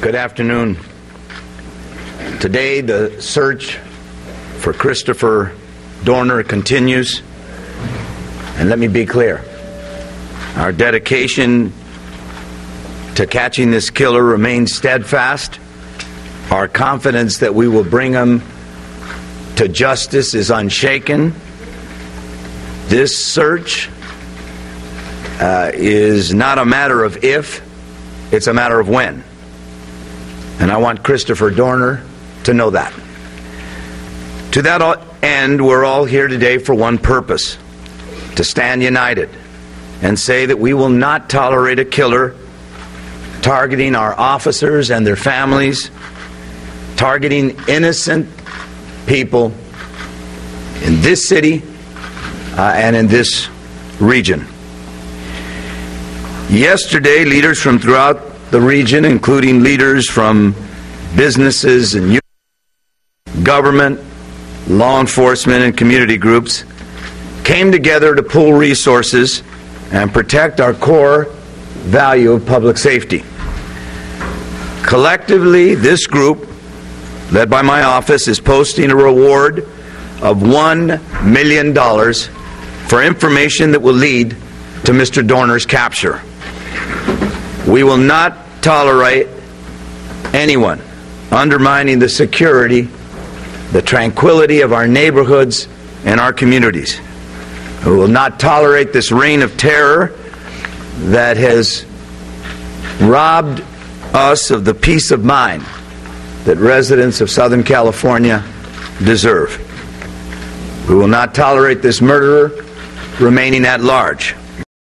Good afternoon. Today the search for Christopher Dorner continues. And let me be clear, our dedication to catching this killer remains steadfast. Our confidence that we will bring him to justice is unshaken. This search is not a matter of if, it's a matter of when. And I want Christopher Dorner to know that. To that end, we're all here today for one purpose: to stand united and say that we will not tolerate a killer targeting our officers and their families, targeting innocent people in this city and in this region. Yesterday, leaders from throughout the region, including leaders from businesses and youth, government, law enforcement, and community groups, came together to pool resources and protect our core value of public safety. Collectively, this group, led by my office, is posting a reward of $1 million for information that will lead to Mr. Dorner's capture. We will not tolerate anyone undermining the security, the tranquility of our neighborhoods and our communities. We will not tolerate this reign of terror that has robbed us of the peace of mind that residents of Southern California deserve. We will not tolerate this murderer remaining at large.